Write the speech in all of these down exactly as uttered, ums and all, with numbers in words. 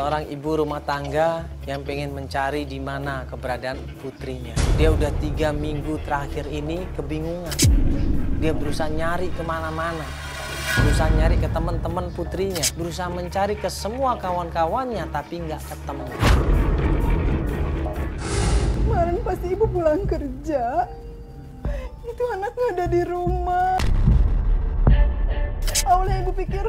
seorang ibu rumah tangga yang pengen mencari di mana keberadaan putrinya. Dia udah tiga minggu terakhir ini kebingungan. Dia berusaha nyari kemana-mana, berusaha nyari ke teman-teman putrinya, berusaha mencari ke semua kawan-kawannya, tapi nggak ketemu. Kemarin pasti ibu pulang kerja, itu anak nggak ada di rumah. Awalnya ibu pikir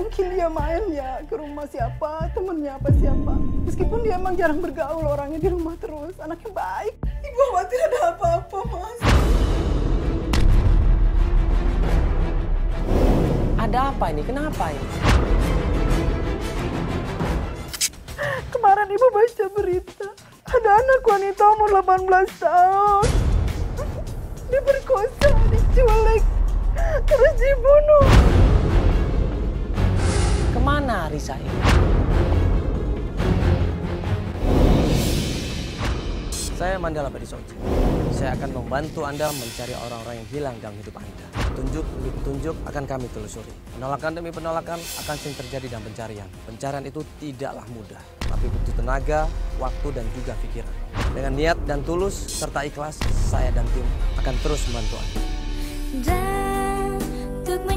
mungkin dia main ya ke rumah siapa, temennya apa siapa. Meskipun dia emang jarang bergaul, orangnya di rumah terus, anaknya baik. Ibu khawatir ada apa-apa, Mas. Ada apa ini? Kenapa ini? Kemarin ibu baca berita, ada anak wanita umur delapan belas tahun. Dia berkosa, diculik, terus dibunuh. Kemana Risa ini? Saya Mandala Abadi Shoji. Saya akan membantu Anda mencari orang-orang yang hilang dalam hidup Anda. Tunjuk demi tunjuk akan kami telusuri. Penolakan demi penolakan akan sering terjadi dalam pencarian. Pencarian itu tidaklah mudah, tapi butuh tenaga, waktu, dan juga pikiran. Dengan niat dan tulus serta ikhlas, saya dan tim akan terus membantu Anda. Dan untuk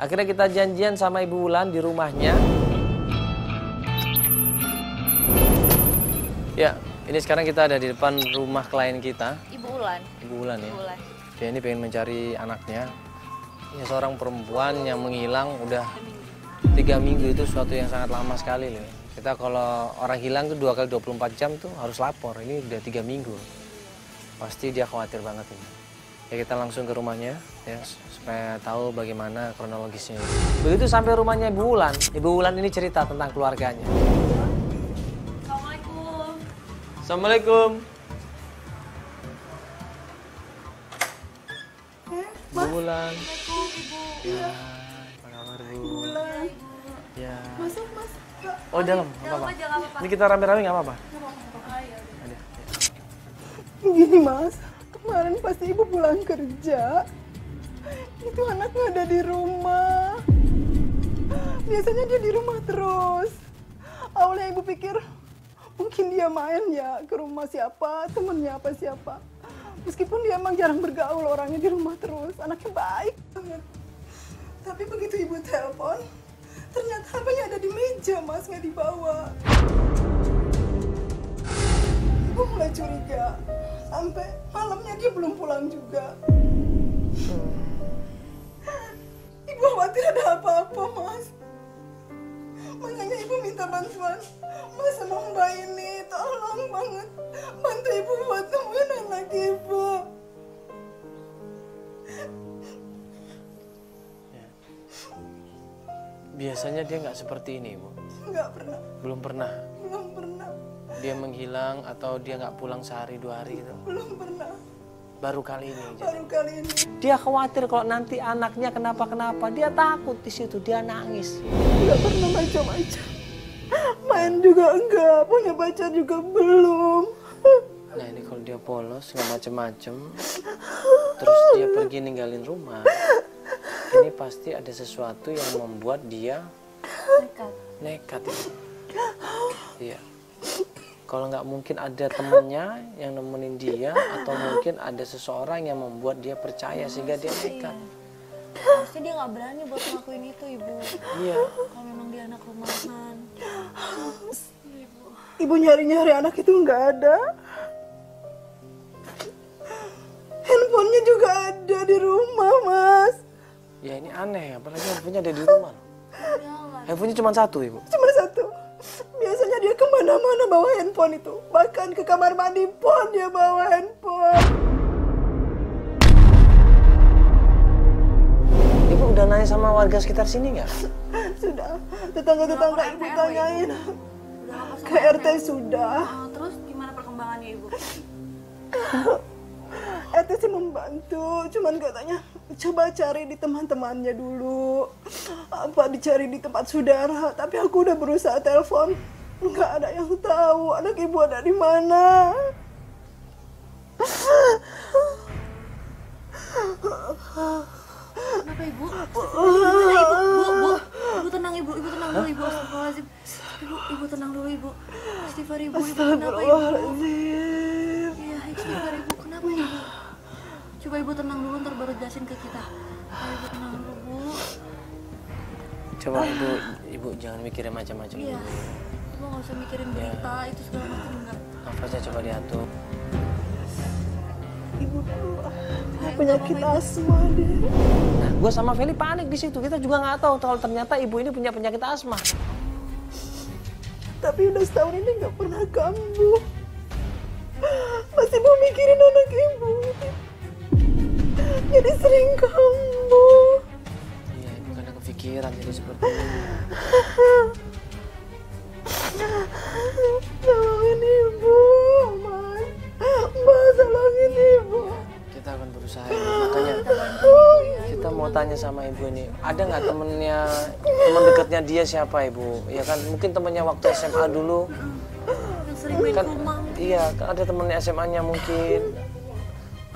akhirnya kita janjian sama Ibu Wulan di rumahnya. Ya, ini sekarang kita ada di depan rumah klien kita. Ibu Wulan. Ibu Wulan ya. Ibu Wulan. Dia ini pengen mencari anaknya. Ya, seorang perempuan yang menghilang udah tiga minggu itu suatu yang sangat lama sekali loh. Kita kalau orang hilang tuh dua kali dua puluh empat jam tuh harus lapor. Ini udah tiga minggu. Pasti dia khawatir banget ini. Ya, kita langsung ke rumahnya ya, supaya tahu bagaimana kronologisnya. Begitu sampai rumahnya Ibu Wulan, Ibu Wulan ini cerita tentang keluarganya. Assalamualaikum. Assalamualaikum. Eh, Ibu Wulan. Assalamualaikum, Ibu. Ya, apa kabar, Bu? Ibu Wulan. Ya. Masuk, Mas. Oh, dalam, enggak apa-apa. Ini kita rame-rame enggak apa-apa? Enggak apa-apa. Ada. Gini, Mas. Kemarin pasti ibu pulang kerja, itu anak nggak ada di rumah. Biasanya dia di rumah terus. Awalnya ibu pikir mungkin dia main ya ke rumah siapa, temennya apa siapa. Meskipun dia emang jarang bergaul, orangnya di rumah terus, anaknya baik banget. Tapi begitu ibu telepon, ternyata H P-nya ada di meja, Mas, nggak dibawa. Ibu mulai curiga. Sampai malamnya dia belum pulang juga. Ibu khawatir ada apa-apa, Mas. Makanya ibu minta bantuan Mas sama Mbak ini. Tolong banget bantu ibu buat temuin anak ibu. Ya. Biasanya dia nggak seperti ini, Bu. Nggak pernah. Belum pernah. Belum pernah. Dia menghilang atau dia nggak pulang sehari dua hari gitu? Belum pernah. Baru kali ini. Baru jadi. Kali ini. Dia khawatir kalau nanti anaknya kenapa-kenapa. Dia takut di situ, dia nangis. Nggak pernah macam-macam. Main juga enggak, punya pacar juga belum. Nah ini kalau dia polos nggak macam-macam, terus dia pergi ninggalin rumah, ini pasti ada sesuatu yang membuat dia nekat. Nekat. Iya. Kalau nggak mungkin ada temennya yang nemenin dia, atau mungkin ada seseorang yang membuat dia percaya sehingga dia nekat. Pasti dia nggak berani buat ngelakuin itu, Ibu. Iya. Kalau memang dia anak rumahan. Ibu, Ibu nyari-nyari anak itu nggak ada. Handphonenya juga ada di rumah, Mas. Ya ini aneh, apalagi handphonenya ada di rumah. Handphonenya cuma satu, Ibu. Cuma satu. Biasanya dia kemana-mana bawa handphone itu. Bahkan ke kamar mandi pun dia bawa handphone. Ibu udah udah nanya sama warga sekitar sini nggak? Sudah, tetangga-tetangga ibu tanyain. Ke R T sudah. Oh, terus gimana perkembangannya ibu? R T sih membantu, cuman katanya coba cari di teman-temannya dulu. Apa dicari di tempat saudara? Tapi aku udah berusaha telepon, nggak ada yang tahu anak ibu ada di mana. Kenapa ibu? Ibu, ibu, ibu, ibu tenang ibu, ibu tenang dulu ibu. Astagfirullahaladzim. Ibu, ibu tenang dulu ibu. Istighfar ibu, ibu kenapa ibu? Iya, istighfar ibu, kenapa ibu? Coba ibu tenang dulu, ntar baru jelasin ke kita. Ayo, ibu tenang dulu bu. Coba ibu, ibu jangan mikirin macam-macam. Iya, ibu nggak usah mikirin berita itu segala macam enggak. Nafasnya coba diatur. Ibu dulu, penyakit asma deh. Nah, gue sama Feli panik di situ. Kita juga nggak tahu kalau ternyata ibu ini punya penyakit asma. Tapi udah setahun ini nggak pernah kambuh. Masih mau mikirin anak ibu. Jadi sering kambuh. Iya, ibu karena kepikiran jadi seperti ini. Tolongin ibu, Mas. Mbak, tolongin ibu. Kita akan berusaha, ibu. Makanya kita mau tanya sama ibu ini, ada nggak temennya, teman dekatnya dia siapa ibu? Ya kan, mungkin temennya waktu S M A dulu. Yang sering main kan, rumah. Iya, ada temennya S M A-nya mungkin.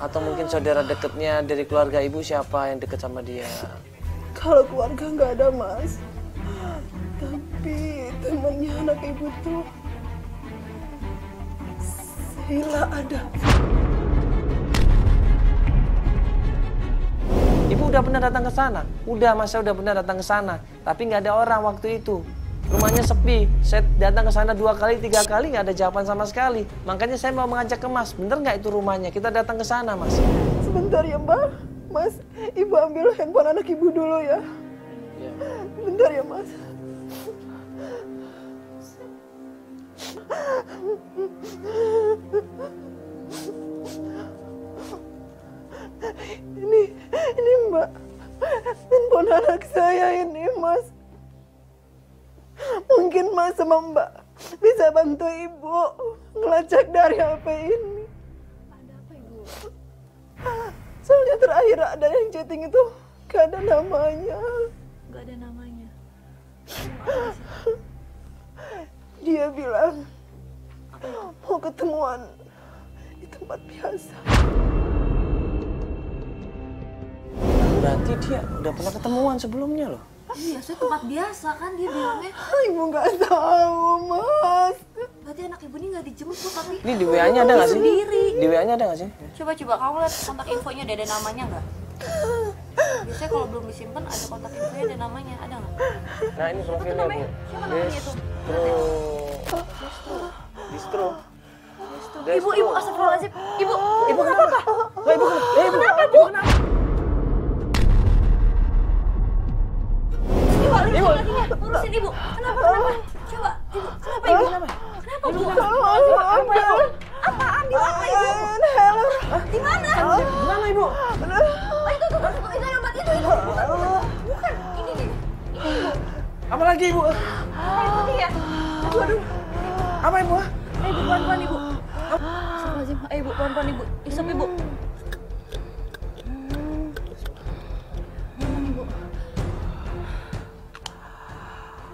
Atau mungkin saudara dekatnya dari keluarga ibu siapa yang dekat sama dia? Kalau keluarga nggak ada, Mas. Tapi temennya anak ibu tuh Sila ada. Ibu udah pernah datang ke sana, udah masa udah pernah datang ke sana, tapi nggak ada orang waktu itu. Rumahnya sepi, saya datang ke sana dua kali, tiga kali nggak ada jawaban sama sekali. Makanya saya mau mengajak ke Mas, bener nggak itu rumahnya? Kita datang ke sana, Mas. Sebentar ya, Mbak. Mas, Ibu ambil handphone anak Ibu dulu ya. Ya. Bentar ya, Mas. Ini, ini Mbak, handphone anak saya ini, Mas. Mungkin Mas sama Mbak bisa bantu Ibu ngelacak dari H P ini. Ada apa, Ibu? Soalnya terakhir ada yang chatting itu gak ada namanya. Gak ada namanya. Dia bilang mau ketemuan di tempat biasa. Berarti dia udah pernah ketemuan sebelumnya loh. Iya, saya tempat biasa kan dia bilangnya. Ibu nggak tahu, Mas. Berarti anak ibu ini nggak dijemput tapi. Ini di W A-nya ada nggak sih? Sendiri. Di W A-nya ada nggak sih? Coba-coba kamu lihat kontak infonya, udah ada namanya nggak? Biasanya kalau belum disimpan ada kontak infonya, ada namanya, ada nggak? Nah ini profilnya bu. Siapa namanya itu? Distro. Distro. Ibu, ibu astagfirullahaladzim. Ibu, ibu kenapa? Wah ibu, ibu kenapa bu? Ibu, urusin ibu. Kenapa, kenapa? Coba, ibu. Kenapa ibu? Kenapa ibu? Apa ibu? Apa ambil apa ibu? Di mana? Di mana ibu? Oh itu tuh, itu obat itu ibu. Bukan, ini nih. Ini ibu. Apa lagi ibu? Ibu dia. Aduh. Apa ibu? Ibu pelan-pelan ibu. Astagfirullahaladzim. Ibu pelan-pelan ibu. Isap ibu.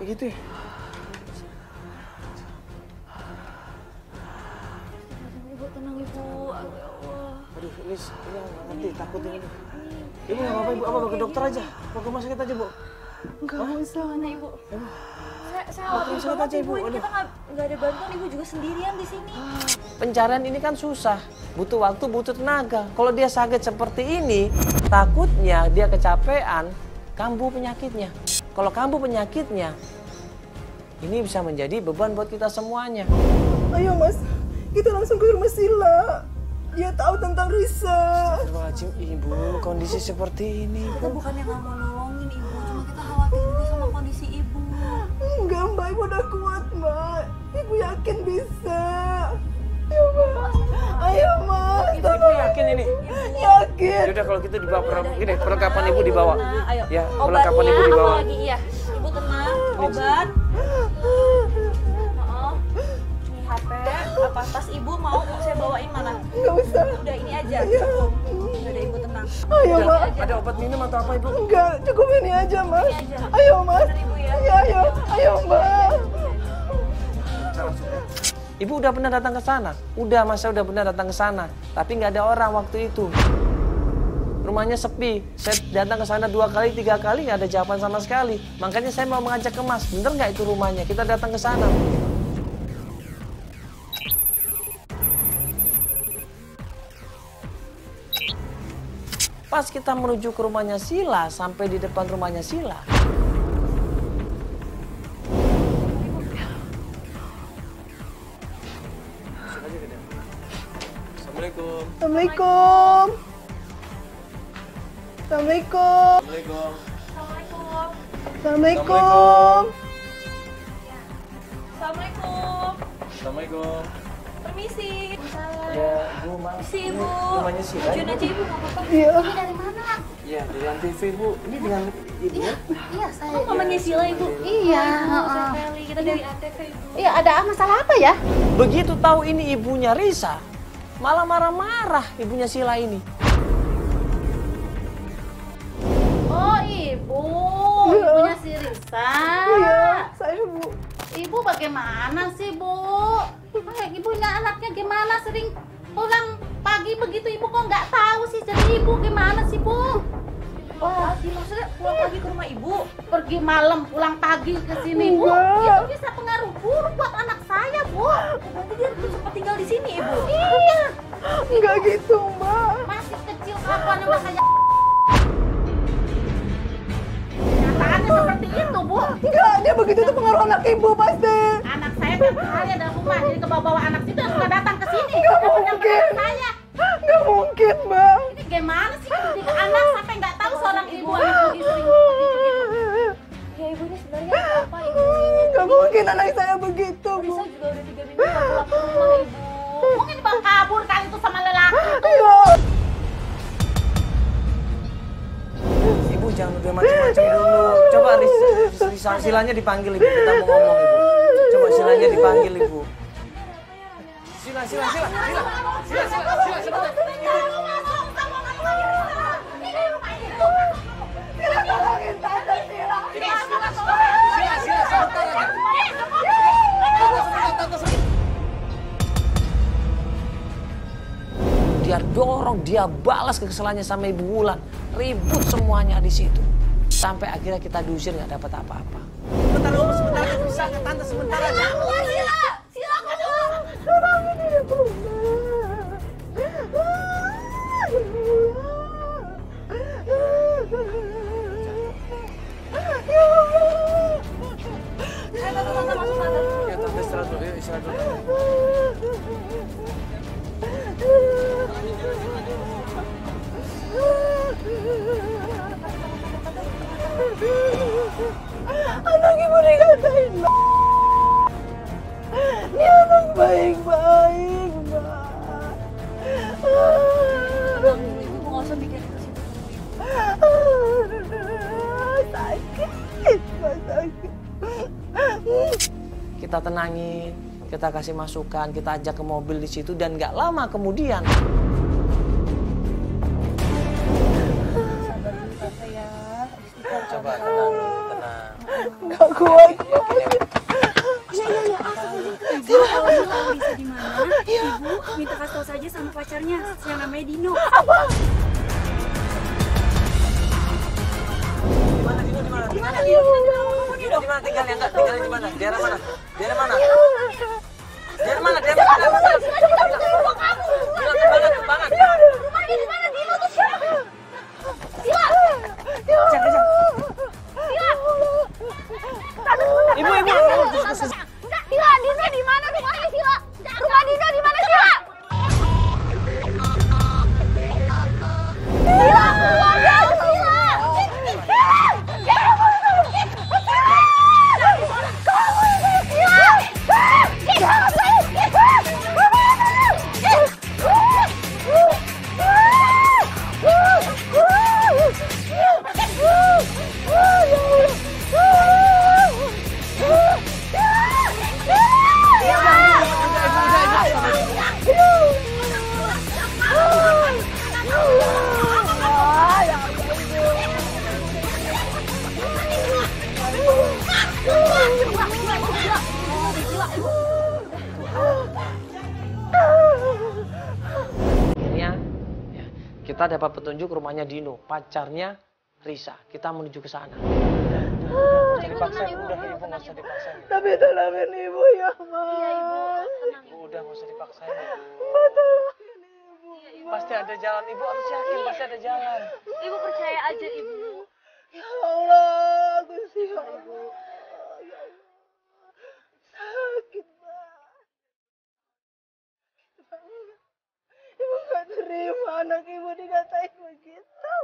Begitu ya? Ibu tenang ibu, ya Allah. Aduh ini nggak ngerti, takut ini. Ibu nggak apa-apa ibu, apa ke dokter aja? Apa ke rumah sakit aja bu? Nggak usah mana ibu. Saya awal banget ibu, ini kita nggak ada bantuan, ibu juga sendirian di sini. Pencarian ini kan susah, butuh waktu, butuh tenaga. Kalau dia sakit seperti ini, takutnya dia kecapean, kambuh penyakitnya. Kalau kambuh penyakitnya, ini bisa menjadi beban buat kita semuanya. Ayo Mas, kita langsung ke rumah Sila. Dia tahu tentang Risa. Astagfirullahaladzim ibu, kondisi seperti ini. Kita bukan yang nggak mau nolongin ibu, cuma kita khawatir juga sama kondisi ibu. Enggak Mbak, ibu udah kuat Mbak. Ibu yakin bisa. Ayo Mas, ayo Mas. Ibu, ibu, ibu, yakin ini? Yakin. Yaudah kalau gitu dibawa perang. Gini, perlengkapan ibu dibawa. Ayo. Ya, perlengkapan ibu dibawa. Lagi iya. Ibu tenang, obat. Oh, ini H P. Apa tas ibu mau saya bawain mana? Nggak usah. Udah ini aja. Udah deh ibu tenang. Ayo Ma. Ada obat minum atau apa ibu? Enggak, cukup ini aja Mas. Ayo Mas. Iya ayo, ayo Mbak. Ibu udah pernah datang ke sana, udah Mas saya udah pernah datang ke sana, tapi nggak ada orang waktu itu. Rumahnya sepi, saya datang ke sana dua kali, tiga kali nggak ada jawaban sama sekali. Makanya saya mau mengajak ke Mas, bener nggak itu rumahnya? Kita datang ke sana. Pas kita menuju ke rumahnya Sila, sampai di depan rumahnya Sila. Assalamualaikum. Assalamualaikum. Assalamualaikum. Assalamualaikum. Assalamualaikum. Assalamualaikum. Assalamualaikum. Permisi. Ya, Bu, Mas. Ibu. Namanya Sila. Jun aja Ibu enggak apa-apa. Iya. Ini dari mana? Iya, dari A N T V, Bu. Ini dengan Ibu. Iya, saya. Oh, namanya Sila, Ibu. Iya, heeh. Kita dari A N T V, Ibu. Iya, ada masalah apa ya? Begitu tahu ini ibunya Risa, malah marah-marah ibunya Sila ini. Oh ibu, ibunya si Risa. Iya, saya bu. Ibu bagaimana sih bu? Ay, ibunya anaknya gimana sering pulang pagi begitu ibu kok nggak tahu sih jadi ibu gimana sih bu? Wah, oh, maksudnya pulang pagi ke rumah ibu, pergi malam pulang pagi ke sini bu. Itu bisa pengaruh buruk buat anak saya bu. Berarti dia harus cepat tinggal di sini ibu. Iya. Enggak gitu mbak. Masih kecil kelakuannya mas saya. Kenyataannya seperti itu bu. Enggak, dia begitu itu pengaruh anak ibu pasti. Anak saya tiap hari ada rumah jadi kebawa-bawa anak itu yang suka datang ke sini. Enggak mungkin. Saya. Nggak mungkin mbak. Ini gimana sih ketika anak sampai nggak tahu seorang ibu anak begitu ya ibu ini sebenarnya apa ibu? Nggak mungkin anak saya begitu bu. Saya juga udah tiga minggu nggak pulang ke rumah ibu. Mungkin bang kabur kali itu sama lelaki. Ayo. Ibu jangan udah macam-macam dulu. Coba Silanya dipanggil ibu, kita mau ngomong ibu. Coba Silanya dipanggil ibu. Sila, Sila, Sila, Sila, Sila, Sila, Sila, Sila, dia dorong, dia balas kekesalannya sama Ibu Wulan, ribut semuanya di situ, sampai akhirnya kita diusir nggak dapat apa-apa. Sebentar, sebentar, bisa ke tante sebentar. Anak ibu dikatain dia anak baik-baik mbak. Ibu nggak usah bikin sakit mbak, sakit. Kita tenangin, kita kasih masukan, kita ajak ke mobil di situ dan nggak lama kemudian. Coba tenang, tenang. Nggak kuat. Ya, ya, ya. Ibu bisa di mana? Ibu minta kasih tahu saja sama pacarnya yang namanya Dino. Apa? Di mana Dino? Di mana? Di mana Dino? Di mana tinggalnya? Tinggalnya di mana? Daerah mana? Daerah mana? Daerah mana? Daerah mana? Woo! Kita dapat petunjuk rumahnya Dino, pacarnya Risa. Kita menuju ke sana. Ibu tenang, Ibu. Ibu nggak usah dipaksain. Tapi tolongin Ibu ya, Ma. Iya, Ibu. Ibu udah nggak usah dipaksain. Ibu tolongin Ibu. Pasti ada jalan, Ibu harus yakin pasti ada jalan. Ibu percaya aja, Ibu. Ya Allah, aku siap, Ibu. Sakit banget. Ibu nggak terima anak Ibu dikatain begitu.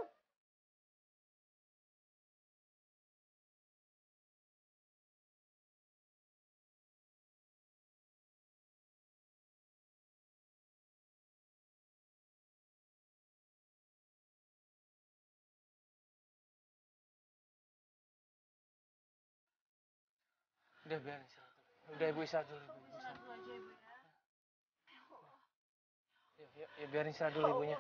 Udah biar istirahat dulu. Udah Ibu istirahat dulu. Ibu istirahat dulu aja Ibu ya. Ya biarin istirahat dulu Ibunya.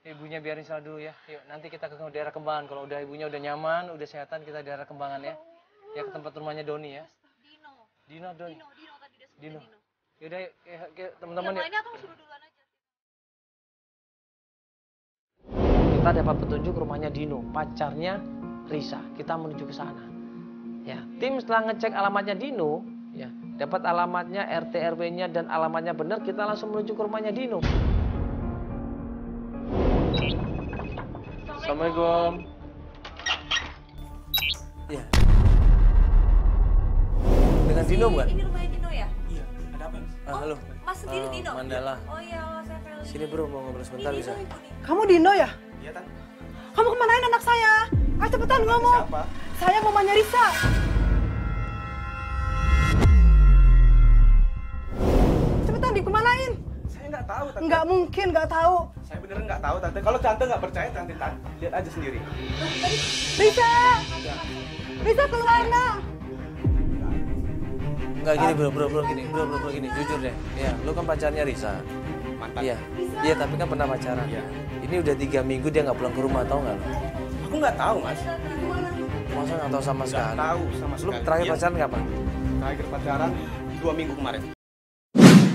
Ibunya biarin istirahat dulu ya. Yuk nanti kita ke daerah Kembangan. Kalau udah Ibunya udah nyaman, udah sehatan, kita daerah Kembangan ya. Ya ke tempat rumahnya Doni ya. Dino. Dino Doni. Dino, Dino tadi udah sebut Dino. Yaudah teman-teman ya. Yang lainnya aku suruh duluan aja. Kita dapat petunjuk rumahnya Dino, pacarnya Risa. Kita menuju ke sana. Ya, tim setelah ngecek alamatnya Dino, ya, dapat alamatnya R T R W-nya dan alamatnya benar, kita langsung menuju ke rumahnya Dino. Assalamualaikum. Ya. Dengan Dino bukan? Ini rumahnya Dino ya? Iya. Ada apa? Ah, halo. Mas sendiri Dino? Mandala. Oh iya, saya Feli. Sini bro, mau ngobrol sebentar bisa? Kamu Dino ya? Iya, Tan. Kamu kemanain anak saya? Ah, cepetan ngomong. Siapa? Saya mamanya Risa. Cepetan dikemanain? Saya nggak tahu, Tante. Nggak mungkin nggak tahu. Saya beneran nggak tahu, Tante. Kalau Tante nggak percaya, Tante, Tante lihat aja sendiri. Risa, Risa keluar nak. Nggak gini bro, bro, bro gini, bro, bro, bro gini. Jujur deh, ya, lo kan pacarnya Risa. Mantan. Iya, iya, tapi kan pernah pacaran. Ya. Ini udah tiga minggu dia nggak pulang ke rumah, tau nggak lo? Aku nggak tahu, Mas. Masa nggak tahu sama sekali? Nggak tahu sama sekali. Lu terakhir pacaran kapan? Terakhir pacaran dua minggu kemarin.